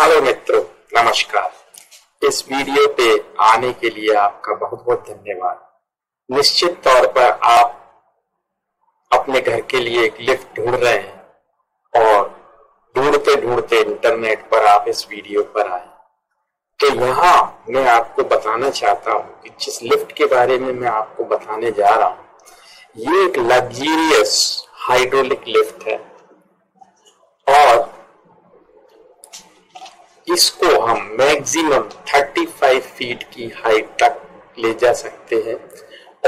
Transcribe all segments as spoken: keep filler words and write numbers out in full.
Hello मित्रों, नमस्कार। इस वीडियो पे आने के लिए आपका बहुत बहुत धन्यवाद। निश्चित तौर पर आप अपने घर के लिए एक लिफ्ट ढूंढ रहे हैं और ढूंढते ढूंढते इंटरनेट पर आप इस वीडियो पर आए, तो यहाँ मैं आपको बताना चाहता हूँ कि जिस लिफ्ट के बारे में मैं आपको बताने जा रहा हूँ, ये एक लग्जरियस हाइड्रोलिक लिफ्ट है और इसको हम मैक्सिमम पैंतीस फीट की हाइट तक ले जा सकते हैं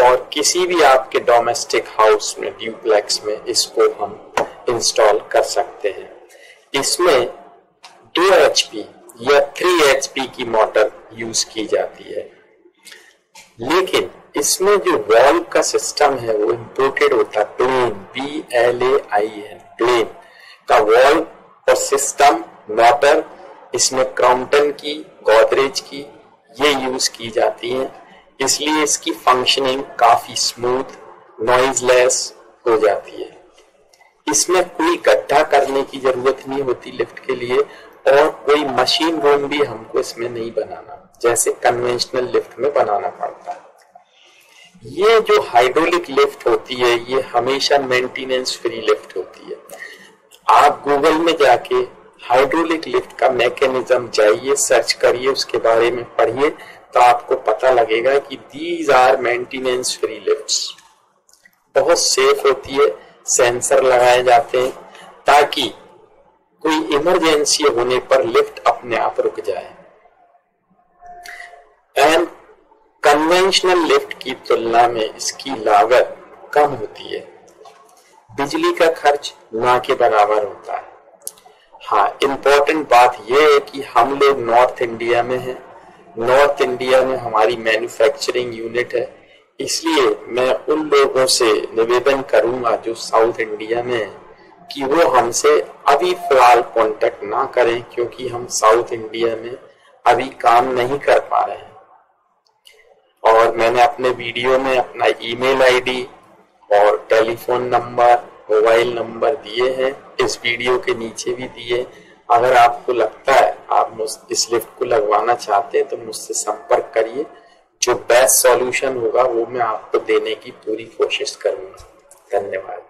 और किसी भी आपके डोमेस्टिक हाउस में, ड्यूप्लेक्स में इसको हम इंस्टॉल कर सकते हैं। इसमें दो एच पी या तीन एच पी की मोटर यूज की जाती है, लेकिन इसमें जो वाल्व का सिस्टम है वो इंपोर्टेड होता है। Blain B L A I N Blain का वाल्व और सिस्टम मोटर, इसमें क्रॉम्पटन की, गोदरेज की ये यूज की जाती है, इसलिए इसकी फंक्शनिंग काफी स्मूथ, नॉइजलेस हो जाती है। इसमें कोई गड्ढा करने की जरूरत नहीं होती लिफ्ट के लिए और कोई मशीन रूम भी हमको इसमें नहीं बनाना, जैसे कन्वेंशनल लिफ्ट में बनाना पड़ता है। ये जो हाइड्रोलिक लिफ्ट होती है ये हमेशा मेंटेनेंस फ्री लिफ्ट होती है। आप गूगल में जाके हाइड्रोलिक लिफ्ट का मैकेनिज्म जाइए, सर्च करिए, उसके बारे में पढ़िए, तो आपको पता लगेगा कि these are maintenance free lifts. बहुत सेफ होती है, सेंसर लगाए जाते हैं ताकि कोई इमरजेंसी होने पर लिफ्ट अपने आप रुक जाए। एंड कन्वेंशनल लिफ्ट की तुलना में इसकी लागत कम होती है, बिजली का खर्च ना के बराबर होता है। हाँ, इम्पोर्टेंट बात यह है कि हम लोग नॉर्थ इंडिया में हैं, नॉर्थ इंडिया में हमारी मैन्युफैक्चरिंग यूनिट है, इसलिए मैं उन लोगों से निवेदन करूंगा जो साउथ इंडिया में हैं कि वो हमसे अभी फिलहाल कांटेक्ट ना करें, क्योंकि हम साउथ इंडिया में अभी काम नहीं कर पा रहे हैं। और मैंने अपने वीडियो में अपना ईमेल आईडी और टेलीफोन नंबर, मोबाइल नंबर दिए हैं, इस वीडियो के नीचे भी दिए। अगर आपको लगता है आप इस लिफ्ट को लगवाना चाहते हैं तो मुझसे संपर्क करिए, जो बेस्ट सॉल्यूशन होगा वो मैं आपको देने की पूरी कोशिश करूंगा। धन्यवाद।